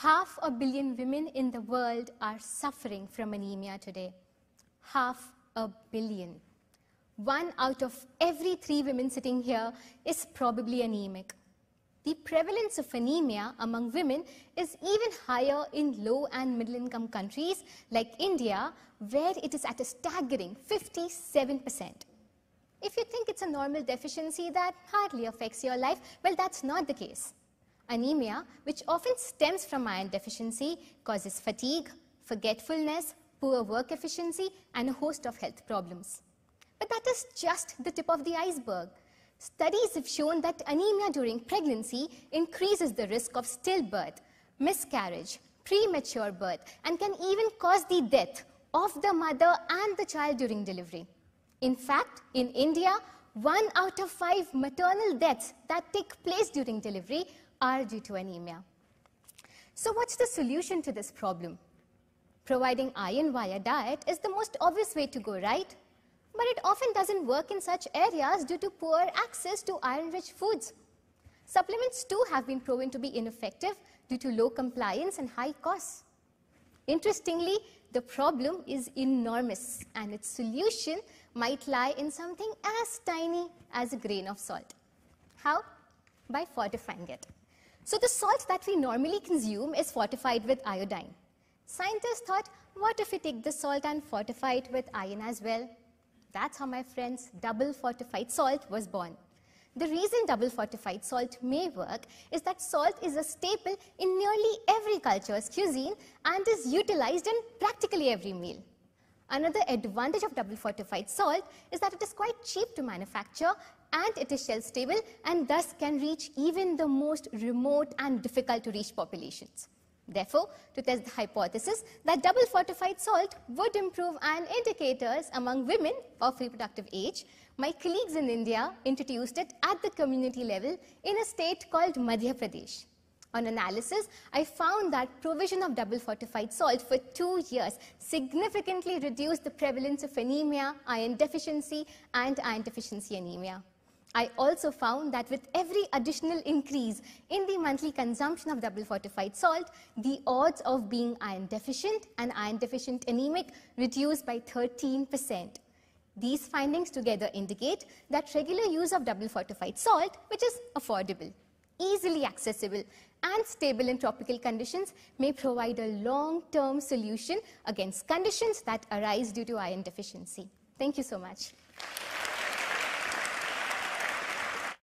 500 million women in the world are suffering from anemia today. 500 million. 1 out of every 3 women sitting here is probably anemic. The prevalence of anemia among women is even higher in low and middle income countries like India, where it is at a staggering 57%. If you think it's a normal deficiency that hardly affects your life, well, that's not the case. Anemia, which often stems from iron deficiency, causes fatigue, forgetfulness, poor work efficiency, and a host of health problems. But that is just the tip of the iceberg. Studies have shown that anemia during pregnancy increases the risk of stillbirth, miscarriage, premature birth, and can even cause the death of the mother and the child during delivery. In fact, in India, 1 out of 5 maternal deaths that take place during delivery are due to anemia. So what's the solution to this problem? Providing iron via diet is the most obvious way to go, right? But it often doesn't work in such areas due to poor access to iron-rich foods. Supplements too have been proven to be ineffective due to low compliance and high costs. Interestingly, the problem is enormous, and its solution might lie in something as tiny as a grain of salt. How? By fortifying it. So the salt that we normally consume is fortified with iodine. Scientists thought, what if we take the salt and fortify it with iron as well? That's how, my friends, double fortified salt was born. The reason double fortified salt may work is that salt is a staple in nearly every culture's cuisine and is utilized in practically every meal. Another advantage of double fortified salt is that it is quite cheap to manufacture, and it is shelf stable and thus can reach even the most remote and difficult to reach populations. Therefore, to test the hypothesis that double fortified salt would improve iron indicators among women of reproductive age, my colleagues in India introduced it at the community level in a state called Madhya Pradesh. On analysis, I found that provision of double fortified salt for 2 years significantly reduced the prevalence of anemia, iron deficiency, and iron deficiency anemia. I also found that with every additional increase in the monthly consumption of double fortified salt, the odds of being iron deficient and iron deficient anemic reduced by 13%. These findings together indicate that regular use of double fortified salt, which is affordable, easily accessible, and stable in tropical conditions, may provide a long-term solution against conditions that arise due to iron deficiency. Thank you so much.